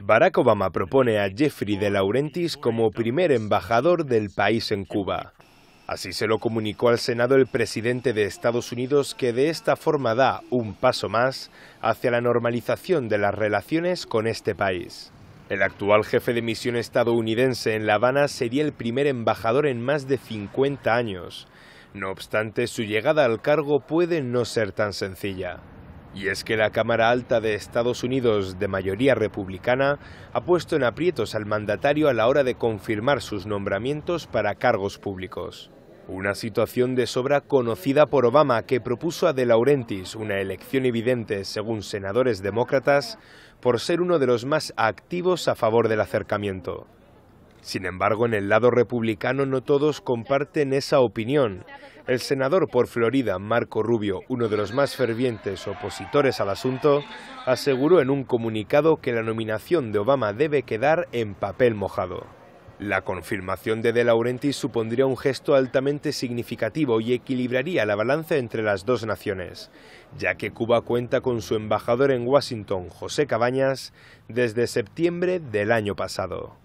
Barack Obama propone a Jeffrey DeLaurentis como primer embajador del país en Cuba. Así se lo comunicó al Senado el presidente de Estados Unidos, que de esta forma da un paso más hacia la normalización de las relaciones con este país. El actual jefe de misión estadounidense en La Habana sería el primer embajador en más de 50 años. No obstante, su llegada al cargo puede no ser tan sencilla. Y es que la Cámara Alta de Estados Unidos, de mayoría republicana, ha puesto en aprietos al mandatario a la hora de confirmar sus nombramientos para cargos públicos. Una situación de sobra conocida por Obama, que propuso a DeLaurentis una elección evidente, según senadores demócratas, por ser uno de los más activos a favor del acercamiento. Sin embargo, en el lado republicano no todos comparten esa opinión. El senador por Florida, Marco Rubio, uno de los más fervientes opositores al asunto, aseguró en un comunicado que la nominación de Obama debe quedar en papel mojado. La confirmación de DeLaurentis supondría un gesto altamente significativo y equilibraría la balanza entre las dos naciones, ya que Cuba cuenta con su embajador en Washington, José Cabañas, desde septiembre del año pasado.